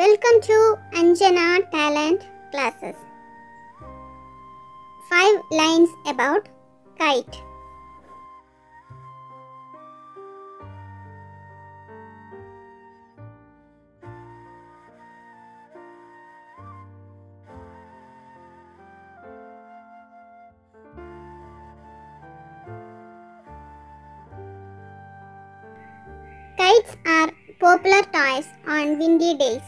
Welcome to Anjana Talent Classes. 5 lines about kite. Kites are popular toys on windy days.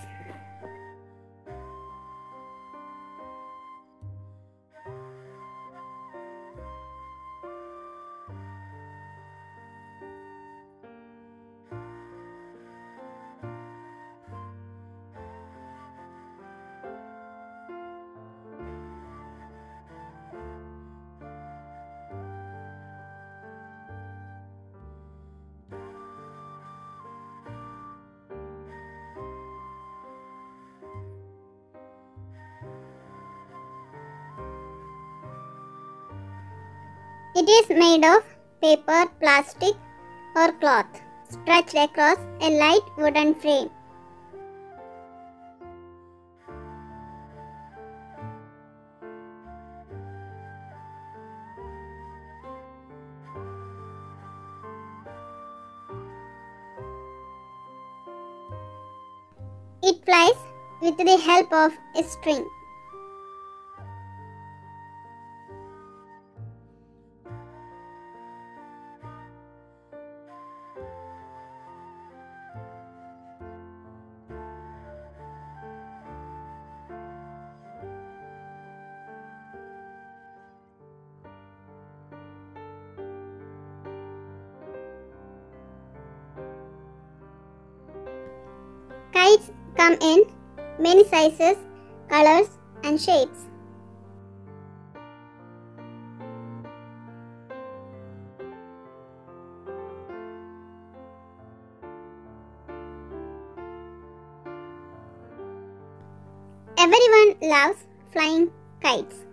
It is made of paper, plastic or cloth, stretched across a light wooden frame. It flies with the help of a string. Kites come in many sizes, colors and shapes. Everyone loves flying kites.